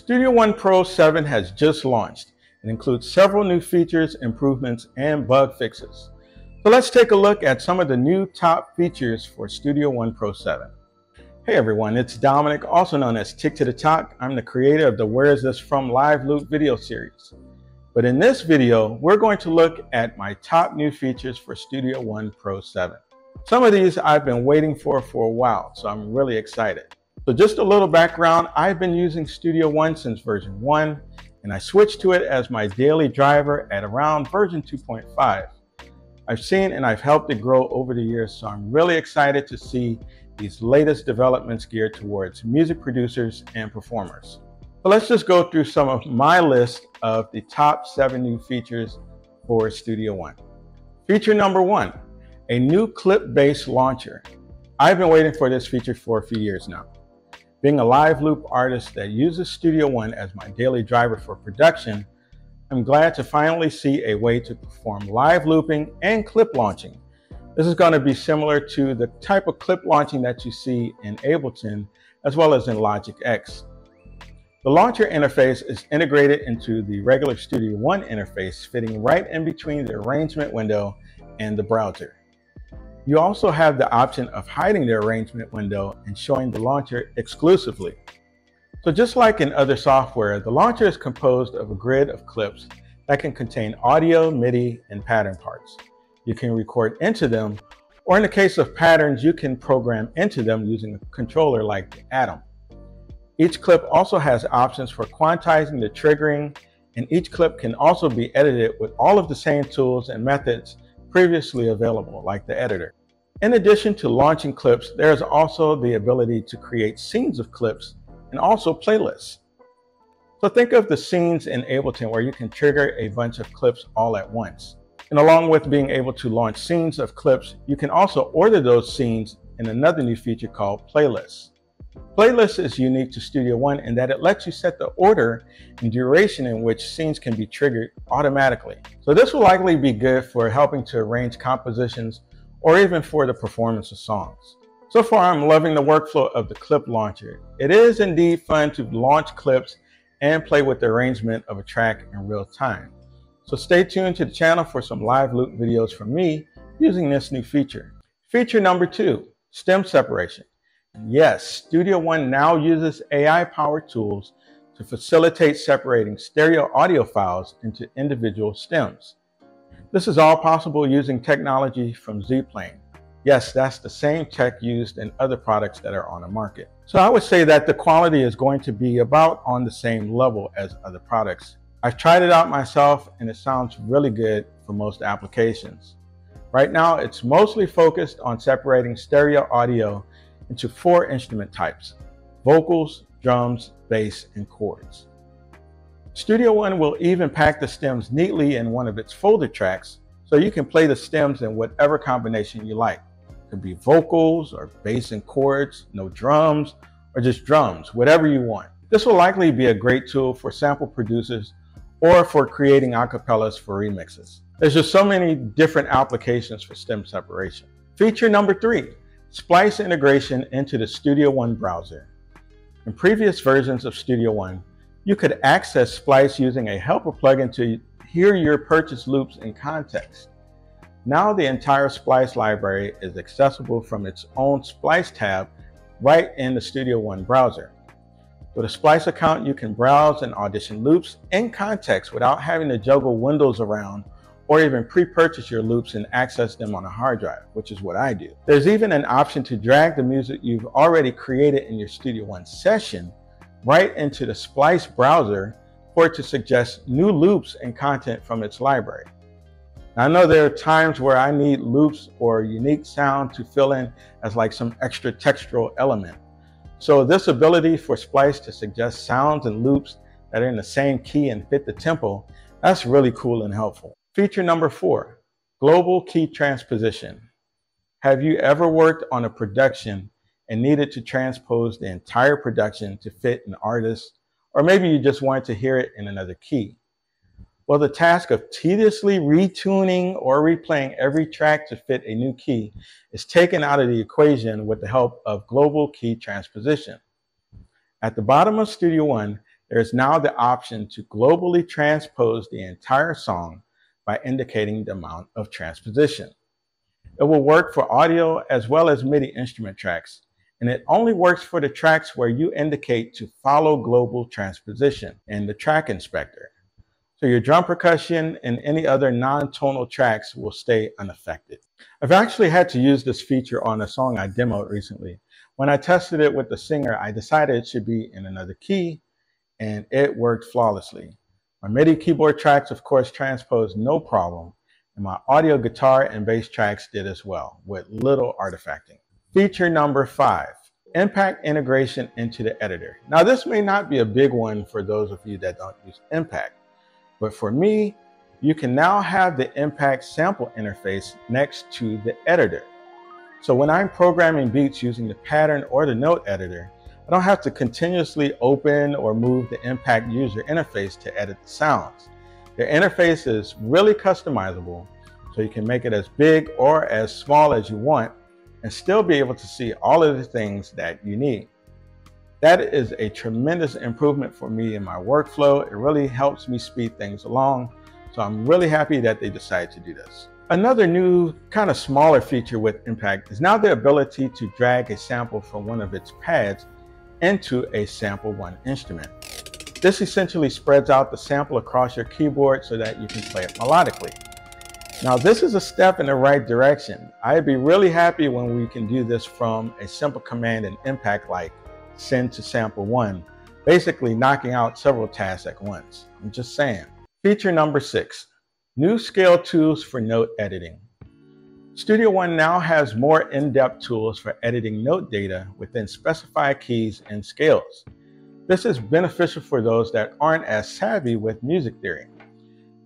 Studio One Pro 7 has just launched and includes several new features, improvements, and bug fixes. So let's take a look at some of the new top features for Studio One Pro 7. Hey everyone, it's Dominic, also known as Tic2daToc. I'm the creator of the Where Is This From Live Loop video series. But in this video, we're going to look at my top new features for Studio One Pro 7. Some of these I've been waiting for a while, so I'm really excited. So just a little background, I've been using Studio One since version 1, and I switched to it as my daily driver at around version 2.5. I've seen and I've helped it grow over the years, so I'm really excited to see these latest developments geared towards music producers and performers. So let's just go through some of my list of the top 7 new features for Studio One. Feature number 1, a new clip-based launcher. I've been waiting for this feature for a few years now. Being a live loop artist that uses Studio One as my daily driver for production, I'm glad to finally see a way to perform live looping and clip launching. This is going to be similar to the type of clip launching that you see in Ableton, as well as in Logic X. The launcher interface is integrated into the regular Studio One interface, fitting right in between the arrangement window and the browser. You also have the option of hiding the arrangement window and showing the launcher exclusively. So just like in other software, the launcher is composed of a grid of clips that can contain audio, MIDI, and pattern parts. You can record into them, or in the case of patterns, you can program into them using a controller like the Atom. Each clip also has options for quantizing the triggering, and each clip can also be edited with all of the same tools and methods previously available, like the editor. In addition to launching clips, there is also the ability to create scenes of clips and also playlists. So think of the scenes in Ableton where you can trigger a bunch of clips all at once. And along with being able to launch scenes of clips, you can also order those scenes in another new feature called playlists. Playlist is unique to Studio One in that it lets you set the order and duration in which scenes can be triggered automatically. So this will likely be good for helping to arrange compositions or even for the performance of songs. So far, I'm loving the workflow of the clip launcher. It is indeed fun to launch clips and play with the arrangement of a track in real time. So stay tuned to the channel for some live loop videos from me using this new feature. Feature number 2, stem separation. Yes, Studio One now uses AI-powered tools to facilitate separating stereo audio files into individual stems. This is all possible using technology from Zplane. Yes, that's the same tech used in other products that are on the market. So I would say that the quality is going to be about on the same level as other products. I've tried it out myself and it sounds really good for most applications. Right now, it's mostly focused on separating stereo audio into 4 instrument types: vocals, drums, bass, and chords. Studio One will even pack the stems neatly in one of its folder tracks, so you can play the stems in whatever combination you like. It could be vocals or bass and chords, no drums, or just drums, whatever you want. This will likely be a great tool for sample producers or for creating acapellas for remixes. There's just so many different applications for stem separation. Feature number 3, Splice integration into the Studio One browser. In previous versions of Studio One, you could access Splice using a helper plugin to hear your purchase loops in context. Now the entire Splice library is accessible from its own Splice tab right in the Studio One browser. With a Splice account, you can browse and audition loops in context without having to juggle windows around or even pre-purchase your loops and access them on a hard drive, which is what I do. There's even an option to drag the music you've already created in your Studio One session right into the Splice browser for it to suggest new loops and content from its library. Now, I know there are times where I need loops or unique sound to fill in as like some extra textual element. So this ability for Splice to suggest sounds and loops that are in the same key and fit the tempo, that's really cool and helpful. Feature number 4, global key transposition. Have you ever worked on a production and needed to transpose the entire production to fit an artist, or maybe you just wanted to hear it in another key? Well, the task of tediously retuning or replaying every track to fit a new key is taken out of the equation with the help of global key transposition. At the bottom of Studio One, There's now the option to globally transpose the entire song by indicating the amount of transposition. It will work for audio as well as MIDI instrument tracks, and it only works for the tracks where you indicate to follow global transposition in the track inspector. So your drum percussion and any other non-tonal tracks will stay unaffected. I've actually had to use this feature on a song I demoed recently. When I tested it with the singer, I decided it should be in another key, and it worked flawlessly. My MIDI keyboard tracks, of course, transposed no problem, and my audio guitar and bass tracks did as well, with little artifacting. Feature number 5, Impact integration into the editor. Now, this may not be a big one for those of you that don't use Impact, but for me, you can now have the Impact sample interface next to the editor. So when I'm programming beats using the pattern or the note editor, I don't have to continuously open or move the Impact user interface to edit the sounds. The interface is really customizable, so you can make it as big or as small as you want and still be able to see all of the things that you need. That is a tremendous improvement for me in my workflow. It really helps me speed things along. So I'm really happy that they decided to do this. Another new, kind of smaller feature with Impact is now the ability to drag a sample from one of its pads into a Sample One instrument. This essentially spreads out the sample across your keyboard so that you can play it melodically. Now, this is a step in the right direction. I'd be really happy when we can do this from a simple command in Impact like send to Sample One, basically knocking out several tasks at once. I'm just saying. Feature number 6, new scale tools for note editing. Studio One now has more in-depth tools for editing note data within specified keys and scales. This is beneficial for those that aren't as savvy with music theory.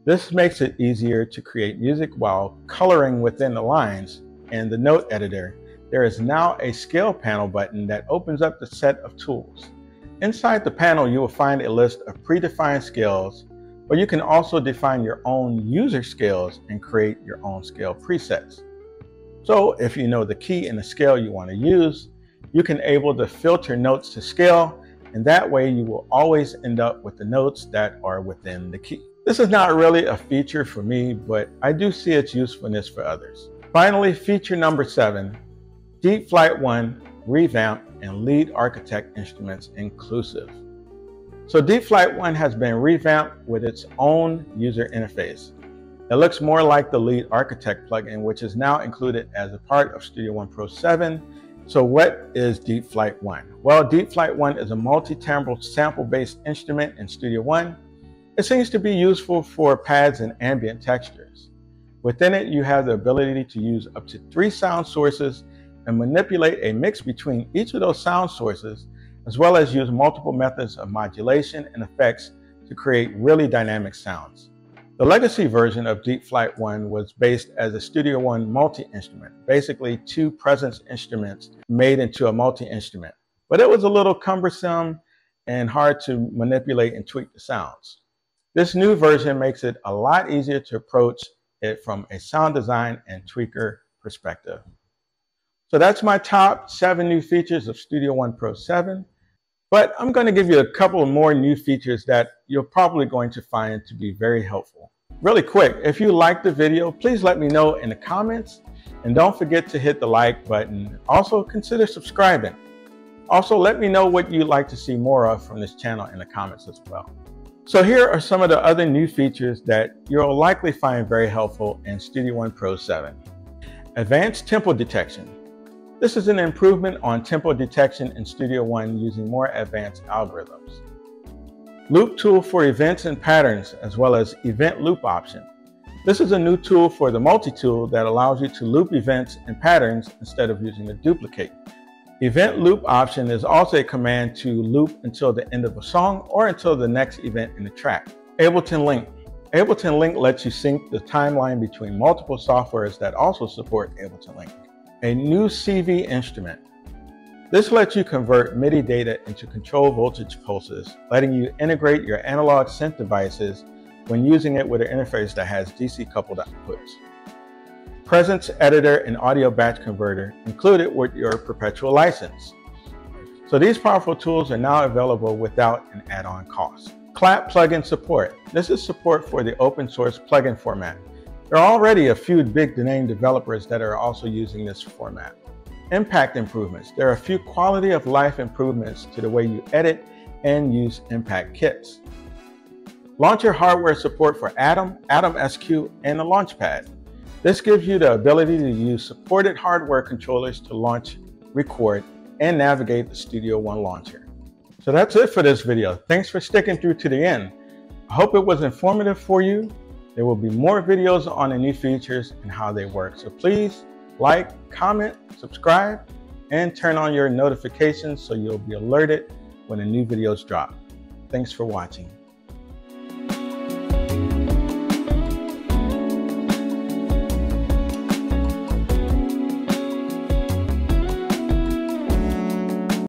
This makes it easier to create music while coloring within the lines. In the note editor, there is now a scale panel button that opens up the set of tools. Inside the panel, you will find a list of predefined scales, but you can also define your own user scales and create your own scale presets. So if you know the key and the scale you want to use, you can able to filter notes to scale, and that way you will always end up with the notes that are within the key. This is not really a feature for me, but I do see its usefulness for others. Finally, feature number 7, Deep Flight 1 revamp and Lead Architect instruments inclusive. So Deep Flight 1 has been revamped with its own user interface. It looks more like the Lead Architect plugin, which is now included as a part of Studio One Pro 7. So what is Deep Flight 1? Well, Deep Flight 1 is a multi-timbral sample-based instrument in Studio One. It seems to be useful for pads and ambient textures. Within it, you have the ability to use up to 3 sound sources and manipulate a mix between each of those sound sources, as well as use multiple methods of modulation and effects to create really dynamic sounds. The legacy version of Deep Flight 1 was based as a Studio One multi-instrument, basically 2 presence instruments made into a multi-instrument. But it was a little cumbersome and hard to manipulate and tweak the sounds. This new version makes it a lot easier to approach it from a sound design and tweaker perspective. So that's my top 7 new features of Studio One Pro 7. But I'm going to give you a couple more new features that you're probably going to find to be very helpful. Really quick, if you liked the video, please let me know in the comments. And don't forget to hit the like button. Also, consider subscribing. Also, let me know what you'd like to see more of from this channel in the comments as well. So here are some of the other new features that you'll likely find very helpful in Studio One Pro 7. Advanced tempo detection. This is an improvement on tempo detection in Studio One using more advanced algorithms. Loop tool for events and patterns, as well as event loop option. This is a new tool for the multi-tool that allows you to loop events and patterns instead of using the duplicate. Event loop option is also a command to loop until the end of a song or until the next event in the track. Ableton Link. Ableton Link lets you sync the timeline between multiple softwares that also support Ableton Link. A new CV instrument. This lets you convert MIDI data into control voltage pulses, letting you integrate your analog synth devices when using it with an interface that has DC coupled outputs. Presence editor and audio batch converter included with your perpetual license. So these powerful tools are now available without an add-on cost. CLAP plugin support. This is support for the open source plugin format. There are already a few big name developers that are also using this format. Impact improvements. There are a few quality of life improvements to the way you edit and use Impact kits. Launcher hardware support for Atom, Atom SQ, and the Launchpad. This gives you the ability to use supported hardware controllers to launch, record, and navigate the Studio One launcher. So that's it for this video. Thanks for sticking through to the end. I hope it was informative for you. There will be more videos on the new features and how they work. So please like, comment, subscribe, and turn on your notifications so you'll be alerted when the new videos drop. Thanks for watching.